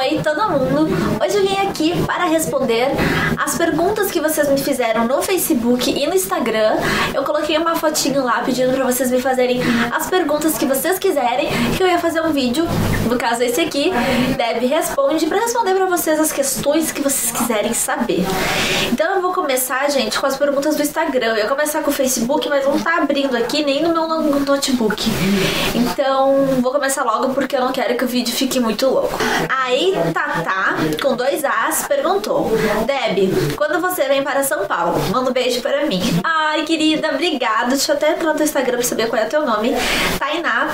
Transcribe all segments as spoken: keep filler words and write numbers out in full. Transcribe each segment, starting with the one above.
Oi todo mundo! Hoje eu vim aqui para responder as perguntas que vocês me fizeram no Facebook e no Instagram. Eu coloquei uma fotinho lá pedindo para vocês me fazerem as perguntas que vocês quiserem, que eu ia fazer um vídeo, no caso esse aqui, Debb Responde, para responder para vocês as questões que vocês quiserem saber. Então eu vou começar, gente, com as perguntas do Instagram. Eu ia começar com o Facebook, mas não tá abrindo aqui nem no meu notebook. Então vou começar logo porque eu não quero que o vídeo fique muito louco. Aí Tatá, com dois As, perguntou: Deb, quando você vem para São Paulo? Manda um beijo para mim. Ai, querida, obrigada. Deixa eu até entrar no teu Instagram para saber qual é o teu nome. Tainá,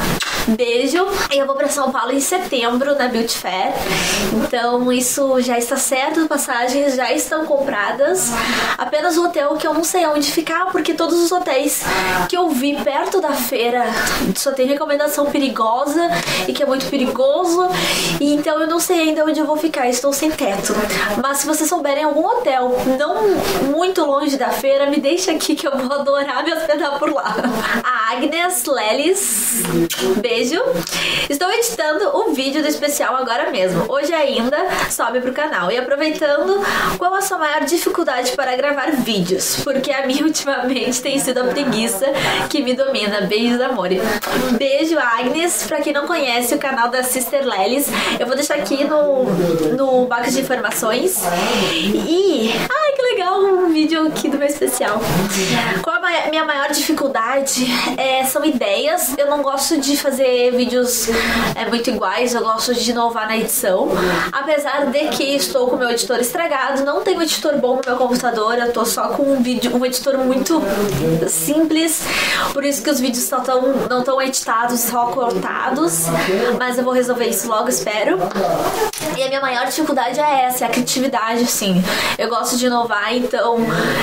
beijo. Eu vou para São Paulo em setembro, na Beauty Fair. Então isso já está certo, as passagens já estão compradas. Apenas o hotel que eu não sei onde ficar, porque todos os hotéis que eu vi perto da feira só tem recomendação perigosa e que é muito perigoso. E então eu não sei ainda onde eu vou ficar, estou sem teto. Mas se vocês souberem algum hotel não muito longe da feira, me deixa aqui que eu vou adorar me hospedar por lá. A Agnes Lellis, beijo. Estou editando o vídeo do especial agora mesmo. Hoje ainda sobe pro canal. E aproveitando, qual a sua maior dificuldade para gravar vídeos? Porque a minha ultimamente tem sido a preguiça que me domina. Beijos, amor. Beijo, Agnes. Pra quem não conhece o canal da Sister Lellis, eu vou deixar aqui no, no box de informações. E... ai, que legal, um vídeo aqui do meu especial. Qual a minha maior dificuldade? É, são ideias. Eu não gosto de fazer vídeos é, muito iguais, eu gosto de inovar na edição. Apesar de que estou com o meu editor estragado, não tenho um editor bom no meu computador, eu tô só com um, vídeo, um editor muito simples. Por isso que os vídeos só tão, não estão editados, só cortados. Mas eu vou resolver isso logo, espero. E a minha maior dificuldade é essa, é a criatividade, sim. Eu gosto de inovar, então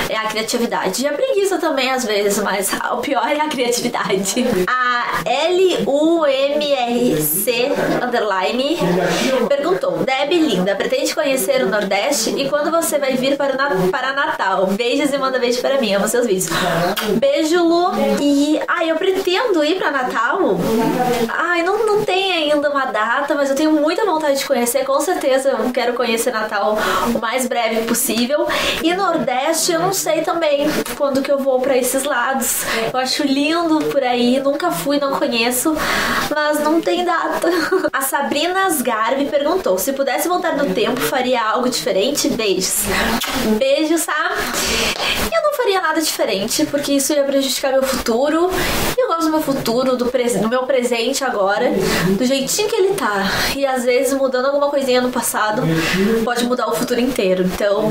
é a criatividade. E a preguiça também, às vezes, mas o pior é a criatividade. A L U M R C underline perguntou: Deb, linda, pretende conhecer o Nordeste? E quando você vai vir para, para Natal? Beijos e manda beijo para mim, amo seus vídeos. Beijo, Lu. E, ai, eu pretendo ir para Natal? Ai, não, não tem ainda uma data, mas eu tenho muita vontade de conhecer, com certeza. Eu quero conhecer Natal o mais breve possível. E Nordeste, eu não sei também quando que eu vou pra esses lados. Eu acho lindo por aí, nunca fui, não conheço, mas não tem data. A Sabrina Asgarbi perguntou: se pudesse voltar no tempo, faria algo diferente? Beijos. Beijo, Sá. Eu não faria nada diferente, porque isso ia prejudicar meu futuro. Eu gosto do meu futuro, do, pre do meu presente agora, do jeitinho que ele tá. E às vezes mudando alguma coisinha no passado pode mudar o futuro inteiro. Então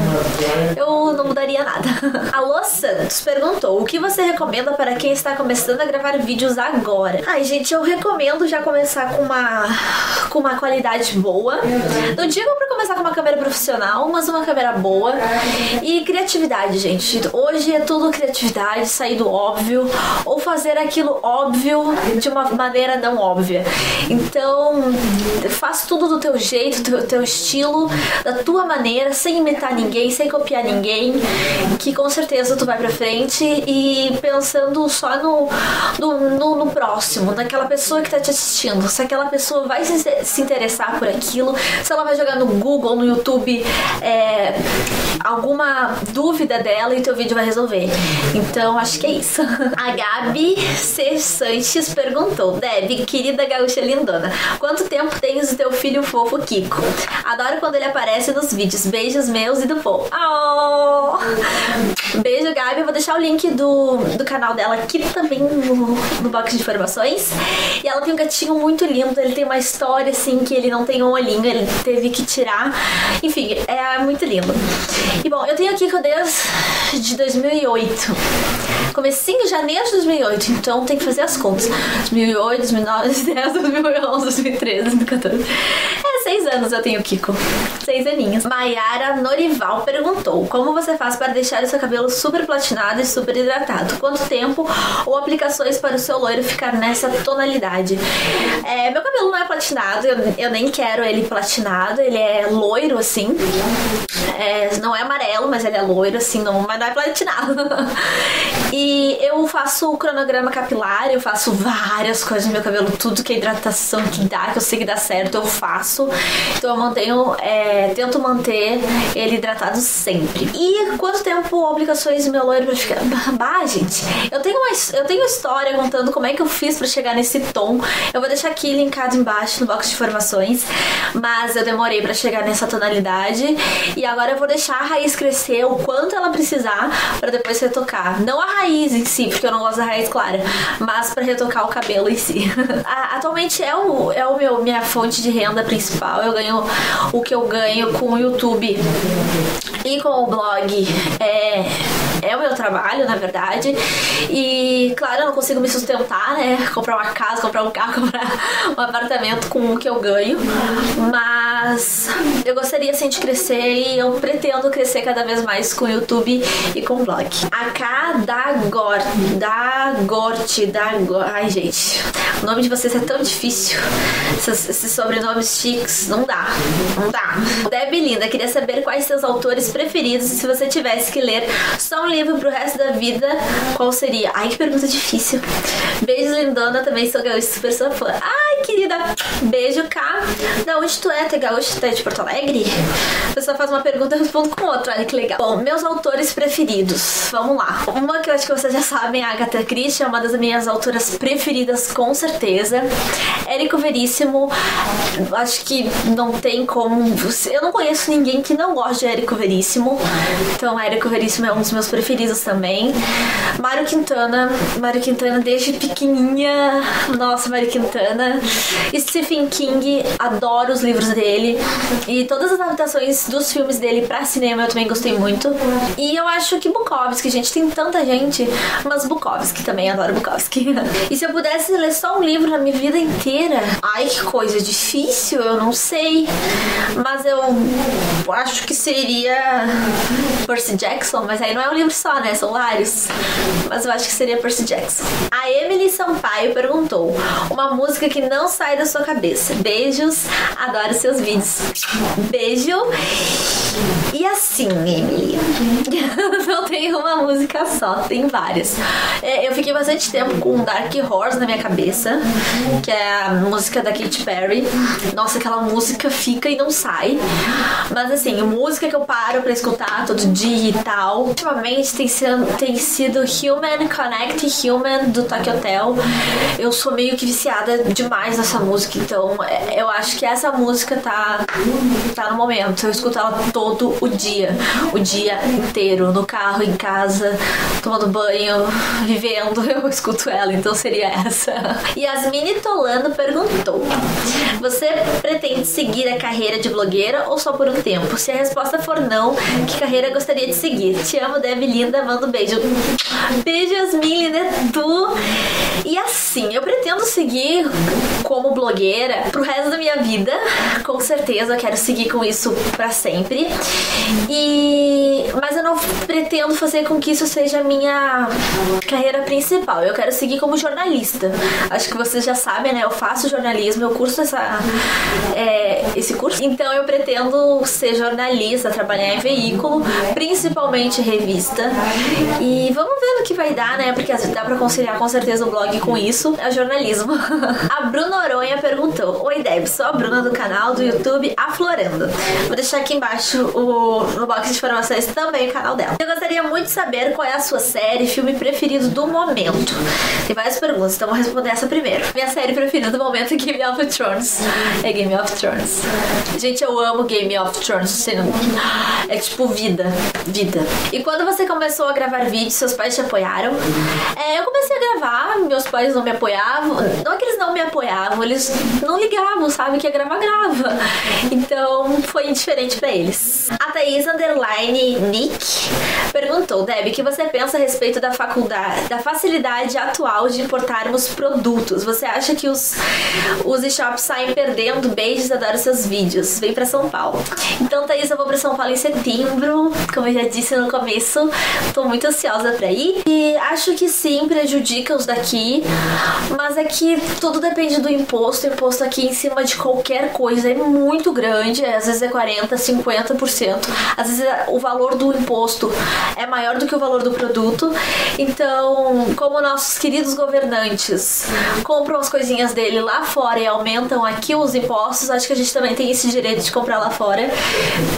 eu não mudaria nada. A Lô Santos perguntou: o que você recomenda para quem está começando a gravar vídeos agora? Ai, gente, eu recomendo já começar com uma, com uma qualidade boa. Não digo pra começar com uma câmera profissional, mas uma câmera boa. E criatividade, gente. Hoje é tudo criatividade, sair do óbvio ou fazer aquilo óbvio de uma maneira não óbvia. Então faz tudo do teu jeito, do teu estilo, da tua maneira, sem imitar ninguém, sem copiar ninguém, que com certeza tu vai pra frente. E pensando só no, no, no, no próximo, naquela pessoa que tá te assistindo, se aquela pessoa vai se, se interessar por aquilo, se ela vai jogar no Google, no YouTube é, alguma dúvida dela, e teu vídeo vai resolver. Então acho que é isso. A Gabi C. Sanches perguntou: Deb, querida gaúcha lindona, quanto tempo tens o teu filho fofo Kiko? Adoro quando ele aparece nos vídeos. Beijos meus e do povo. Oh! Beijo, Gabi. Eu vou deixar o link do, do canal dela aqui também no, no box de informações. E ela tem um gatinho muito lindo. Ele tem uma história assim, que ele não tem um olhinho, ele teve que tirar. Enfim, é muito lindo. E bom, eu tenho aqui que eu desde dois mil e oito. Comecinho em janeiro de dois mil e oito. Então tem que fazer as contas: dois mil e oito, dois mil e nove, dois mil e dez, dois mil e onze, dois mil e treze, dois mil e catorze. É, seis anos eu tenho o Kiko. Seis aninhos. Maiara Norival perguntou: como você faz para deixar o seu cabelo super platinado e super hidratado? Quanto tempo ou aplicações para o seu loiro ficar nessa tonalidade? É, meu cabelo não é platinado, eu, eu nem quero ele platinado. Ele é loiro assim. É, não é amarelo, mas ele é loiro assim, não, mas não é platinado. E eu faço o cronograma capilar, eu faço várias coisas no meu cabelo, tudo que é hidratação que dá, que eu sei que dá certo, eu faço. Então eu mantenho, é, tento manter ele hidratado sempre. E quanto tempo obrigações meu loiro pra ficar... Bah, gente, eu tenho, uma, eu tenho história contando como é que eu fiz pra chegar nesse tom. Eu vou deixar aqui linkado embaixo no box de informações. Mas eu demorei pra chegar nessa tonalidade. E agora eu vou deixar a raiz crescer o quanto ela precisar pra depois retocar. Não a raiz em si, porque eu não gosto da raiz clara, mas pra retocar o cabelo em si. Atualmente é, o, é o meu, minha fonte de renda principal. Eu ganho o que eu ganho com o YouTube e com o blog. É... É o meu trabalho, na verdade. E, claro, eu não consigo me sustentar, né? Comprar uma casa, comprar um carro, comprar um apartamento com o que eu ganho. Mas eu gostaria, assim, de crescer e eu pretendo crescer cada vez mais com o YouTube e com o blog. A cada gorte, da gorte, da gorte... Ai, gente, o nome de vocês é tão difícil. Esses, esses sobrenomes chiques, não dá. Não dá. Deb, linda, queria saber quais seus autores preferidos e se você tivesse que ler só um livro pro resto da vida, qual seria? Ai, que pergunta difícil. Beijos, lindona, também sou gaúcha, super sua fã. Ai, querida, beijo, Ká. Da onde tu é? Tu é gaúcha? Tu é de Porto Alegre? A pessoa faz uma pergunta e eu respondo com outra, olha que legal. Bom, meus autores preferidos, vamos lá. Uma que eu acho que vocês já sabem, a Agatha Christie, é uma das minhas autoras preferidas, com certeza. Érico Veríssimo, acho que não tem como... Eu não conheço ninguém que não goste de Érico Veríssimo, então Érico Veríssimo é um dos meus preferidos também. Mário Quintana, Mário Quintana desde pequenininha, nossa, Mário Quintana. Stephen King, adoro os livros dele e todas as adaptações dos filmes dele pra cinema eu também gostei muito. E eu acho que Bukowski, gente, tem tanta gente, mas Bukowski também, adoro Bukowski. E se eu pudesse ler só um livro na minha vida inteira, ai, que coisa difícil, eu não sei, mas eu acho que seria Percy Jackson, mas aí não é um livro só, né? São vários. Mas eu acho que seria Percy Jackson. A Emily Sampaio perguntou: uma música que não sai da sua cabeça. Beijos, adoro seus vídeos. Beijo. E assim, Emily, não tem uma música só, tem várias. Eu fiquei bastante tempo com Dark Horse na minha cabeça, que é a música da Katy Perry. Nossa, aquela música fica e não sai. Mas assim, música que eu paro pra escutar todo dia e tal. Ultimamente tem sido, tem sido Human Connect Human do Tokio Hotel. Eu sou meio que viciada demais nessa música, então eu acho que essa música tá, tá no momento. Eu escuto ela todo o dia, o dia inteiro, no carro, em casa, tomando banho, vivendo, eu escuto ela, então seria essa. Yasmine Tolano perguntou: você pretende seguir a carreira de blogueira ou só por um tempo? Se a resposta for não, que carreira gostaria de seguir? Te amo, Deb, linda, manda um beijo. Beijo, Yasmin, linda, é tu. E assim, eu pretendo seguir como blogueira pro resto da minha vida, com certeza. Eu quero seguir com isso pra sempre. E... mas eu não pretendo fazer com que isso seja a minha carreira principal. Eu quero seguir como jornalista. Acho que vocês já sabem, né? Eu faço jornalismo, eu curso essa... é... esse curso. Então eu pretendo ser jornalista, trabalhar em veículo, principalmente revista, e vamos ver no que vai dar, né? Porque dá pra conciliar com certeza o blog com isso, é jornalismo. A Bruna Oronha perguntou: oi, Deb, sou a Bruna do canal do YouTube Aflorando. Vou deixar aqui embaixo o, no box de informações também o canal dela. Eu gostaria muito de saber qual é a sua série, filme preferido do momento. Tem várias perguntas, então vou responder essa primeiro. Minha série preferida do momento é Game of Thrones. É Game of Thrones. Gente, eu amo Game of Thrones. É tipo vida, vida. E quando você começou a gravar vídeo, seus pais te apoiaram? É, eu comecei a gravar, meus pais não me apoiavam. Não é que eles não me apoiavam, eles não ligavam, sabe? Que ia gravar, grava. Então foi indiferente pra eles. A Thaís Underline Nick perguntou: Deb, o que você pensa a respeito da faculdade, da facilidade atual de importarmos produtos? Você acha que os, os e-shops saem perdendo? Beijos, adoro seus vídeos. Vem pra São Paulo. Então, Thaís, eu vou pra São Paulo em setembro, como eu já disse no começo, tô muito ansiosa pra ir. E acho que sim, prejudica os daqui, mas é que tudo depende do imposto. O imposto aqui em cima de qualquer coisa é muito grande, às vezes é quarenta por cento, cinquenta por cento, às vezes o valor do imposto é maior do que o valor do produto. Então, como nossos queridos governantes compram as coisinhas dele lá fora e aumentam aqui os impostos, acho que a gente também tem esse direito de comprar lá fora,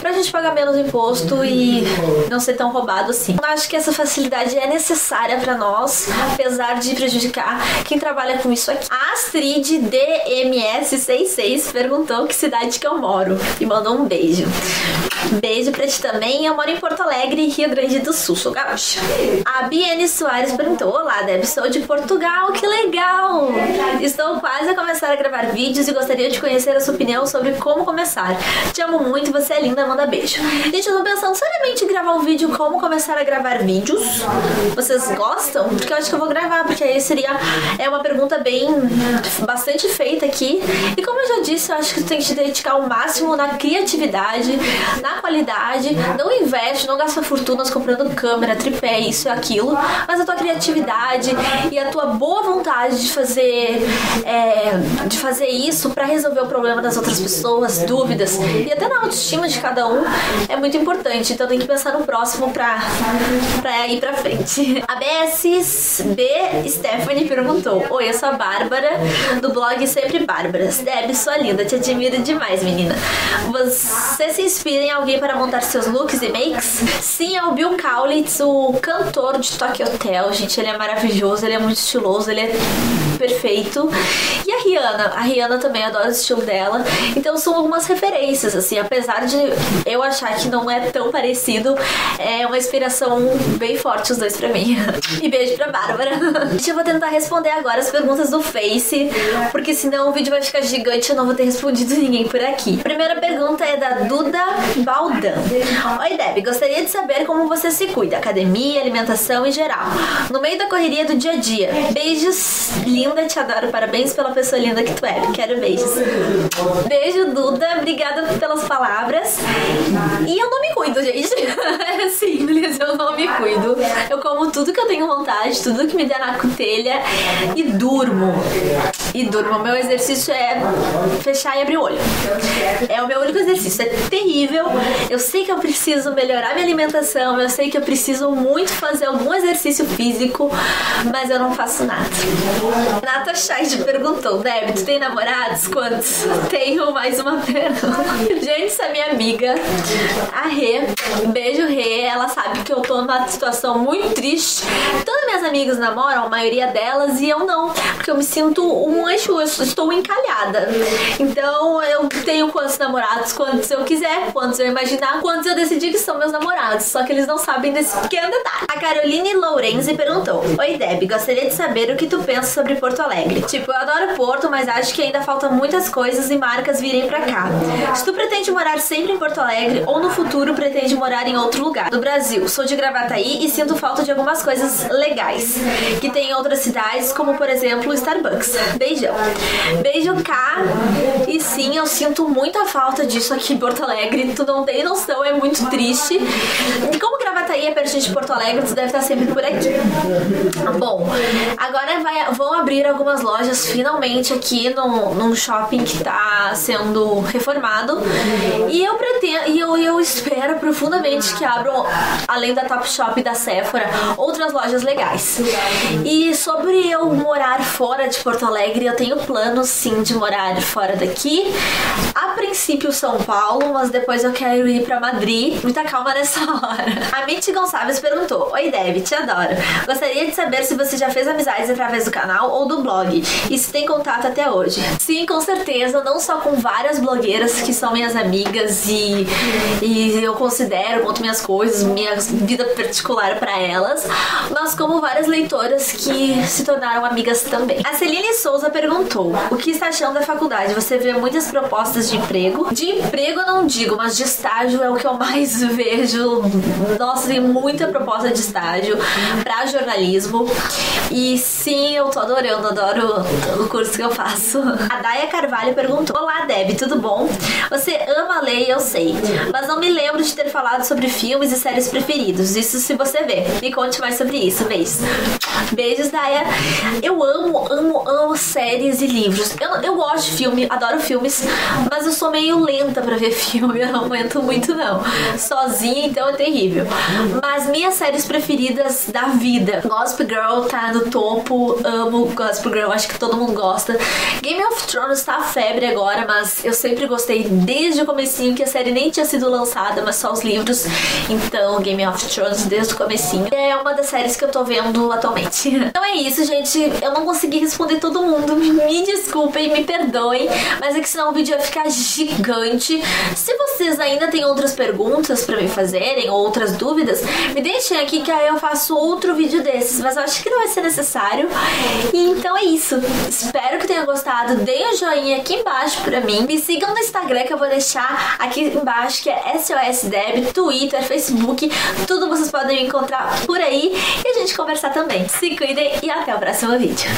pra gente pagar menos imposto e não ser tão roubado assim. Eu acho que essa facilidade é necessária pra nós, apesar de prejudicar quem trabalha com isso aqui. A Astrid D M S sessenta e seis perguntou que cidade que eu moro e mandou um beijo. Beijo pra ti também. Eu moro em Porto Alegre, Rio Grande do Sul, sou gaúcha. A Biene Soares perguntou: olá, Deb, sou de Portugal, que legal! Estou quase a começar a gravar vídeos e gostaria de conhecer a sua opinião sobre como começar. Te amo muito, você é linda, manda beijo. Gente, eu tô pensando seriamente em gravar um vídeo como começar a gravar vídeos. Vocês gostam? Porque eu acho que eu vou gravar, porque aí seria é uma pergunta bem bastante feita aqui. E como eu já disse, eu acho que tu tem que te dedicar ao máximo na criatividade, na qualidade, não investe, não gasta fortunas comprando câmera, tripé, isso e aquilo, mas a tua criatividade e a tua boa vontade de fazer é, de fazer isso pra resolver o problema das outras pessoas, dúvidas e até na autoestima de cada um é muito importante, então tem que pensar no próximo pra, pra ir pra frente. A B S B Stephanie perguntou: oi, eu sou a Bárbara do blog Sempre Bárbaras. Deb, sua linda, te admiro demais, menina. Você se inspira em alguém para montar seus looks e makes? Sim, é o Bill Kaulitz, o cantor de Tokio Hotel. Gente, ele é maravilhoso, ele é muito estiloso, ele é perfeito. E a Rihanna, a Rihanna também, adora o estilo dela. Então são algumas referências, assim, apesar de eu achar que não é tão parecido, é uma inspiração bem forte os dois pra mim. E beijo pra Bárbara. Gente, eu vou tentar responder agora as perguntas do Face, porque senão o vídeo vai ficar gigante e eu não vou ter respondido ninguém por aqui. A primeira pergunta é da Duda Baldan. Oi, Deb, gostaria de saber como você se cuida, academia, alimentação em geral, no meio da correria do dia a dia. Beijos, linda, te adoro, parabéns pela pessoa linda que tu é. Quero beijos. Beijo, Duda, obrigada pelas palavras. E eu não me cuido, gente. É simples, eu não me cuido. Eu como tudo que eu tenho vontade, tudo que me der na cutelha e durmo. E durmo. Meu exercício é fechar e abrir o olho. É o meu único exercício. É terrível. Eu sei que eu preciso melhorar minha alimentação, eu sei que eu preciso muito fazer algum exercício físico, mas eu não faço nada. Renata Scheid perguntou: Deb, tu tem namorados? Quantos? Tenho mais uma pergunta. Gente, essa minha amiga, a Rê, beijo Rê, ela sabe que eu tô numa situação muito triste. Todas minhas amigas namoram, a maioria delas, e eu não, porque eu me sinto um anjo, eu estou encalhada. Então eu tenho quantos namorados, quantos eu quiser, quantos eu imaginar, quantos eu decidi que são meus namorados, só que eles não sabem desse pequeno detalhe. A Caroline Lourenzi perguntou: oi, Deb, gostaria de saber o que tu pensa sobre Porto Alegre. Tipo, eu adoro Porto, mas acho que ainda faltam muitas coisas e marcas virem pra cá. Se tu pretende morar sempre em Porto Alegre ou no futuro pretende morar em outro lugar do Brasil. Sou de Gravataí e sinto falta de algumas coisas legais que tem em outras cidades, como por exemplo Starbucks. Beijão. Beijo, K. E sim, eu sinto muita falta disso aqui em Porto Alegre. Tu não tem noção, é muito triste. E como Gravataí é pertinho de Porto Alegre, tu deve estar sempre por aqui. Bom, agora vai, vão abrir algumas lojas finalmente aqui no, num shopping que tá sendo reformado. E eu pretendo, e eu, eu espero profundamente que abram, além da Top Shop e da Sephora, outras lojas legais. E sobre eu morar fora de Porto Alegre, eu tenho plano sim de morar fora daqui. A princípio São Paulo, mas depois eu quero ir pra Madrid. Muita calma nessa hora. A Mitty Gonçalves perguntou: oi, Deb, te adoro. Gostaria de saber se você já fez amizades através do canal ou do blog e se tem contato até hoje. Sim, com certeza, não só com várias blogueiras que são minhas amigas e, e eu considero, conto minhas coisas, minha vida particular pra elas, mas como várias leitoras que se tornaram amigas também. A Celine Souza perguntou: o que está achando da faculdade? Você vê muitas propostas de emprego? De emprego eu não digo, mas de estágio é o que eu mais vejo. Nossa, tem muita proposta de estágio pra jornalismo. E sim, eu tô adorando, adoro o curso que eu faço. A Daya Carvalho perguntou: olá, Deb, tudo bom? Você ama ler, eu sei, mas não me lembro de ter falado sobre filmes e séries preferidos. Isso se você vê. Me conte mais sobre isso. Beijos. Beijos, Daya. Eu amo, amo, amo séries e livros. Eu, eu gosto de filme, adoro filmes, mas eu sou meio lenta pra ver filme, eu não aguento muito não. Sozinha, então, é terrível. Mas minhas séries preferidas da vida. Gossip Girl tá no topo, amo Gossip Girl, acho que todo mundo gosta. Game of Thrones tá febre agora, mas eu sempre gostei desde o comecinho, que a série nem tinha sido lançada, mas só os livros. Então, Game of Thrones desde o comecinho. É uma das séries que eu tô vendo atualmente. Então é isso, gente. Eu não consegui responder todo mundo. Me desculpem, me perdoem, mas é que senão o vídeo ia ficar gigante. Se vocês ainda têm outras perguntas pra me fazerem, ou outras dúvidas, me deixem aqui que aí eu faço outro vídeo desses, mas eu acho que não vai ser necessário. Então é isso. Espero que tenha gostado. Deem um joinha aqui embaixo pra mim. Me sigam no Instagram, que eu vou deixar aqui embaixo, que é S O S D E B B, Twitter, Facebook. Tudo vocês podem me encontrar por aí e a gente conversar também. Se cuidem e até o próximo vídeo.